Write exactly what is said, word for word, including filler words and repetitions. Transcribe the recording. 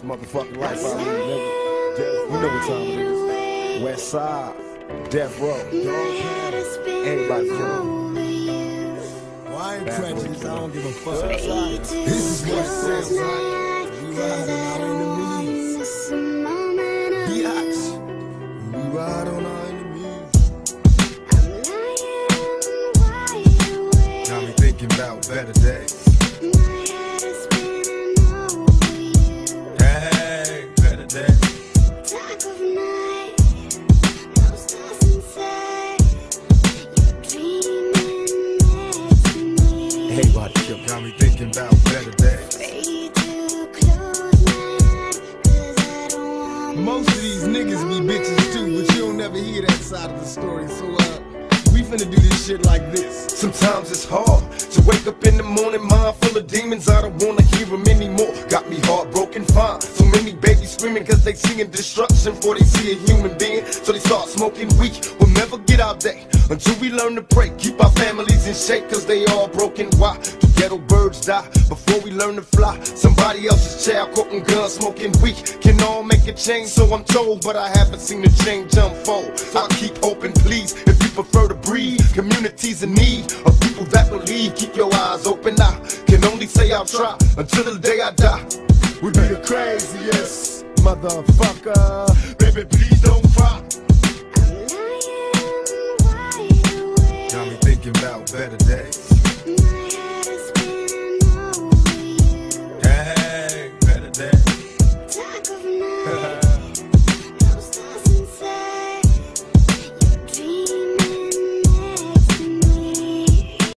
this motherfucking life out here, nigga. You know what time it is. West Side, Death Row. Everybody's killing. Well, I ain't prejudiced. I don't give a fuck. This is West Side. We ride out in the means. Biatch. We ride on our enemies. Got me thinking about better days. Got me thinking about better days. Most of these niggas be bitches too, but you don't never hear that side of the story. So uh, we finna do this shit like this. Sometimes it's hard to wake up in the morning, mind full of demons. I don't wanna hear them anymore. Got me heartbroken, fine. So many babies screaming cause they seeing destruction before they see a human being. So they start smoking weed. We'll never get our day until we learn to pray. Keep our families in shape cause they all broken. Why? Ghetto birds die before we learn to fly. Somebody else's child caught in guns, smoking weed. Can all make a change, so I'm told, but I haven't seen the change unfold. So I keep hoping, please, if you prefer to breathe. Communities in need of people that believe. Keep your eyes open. I can only say I'll try until the day I die. We be the craziest motherfucker. Baby, please don't cry. I'm lying wide awake. Got me thinking about better days.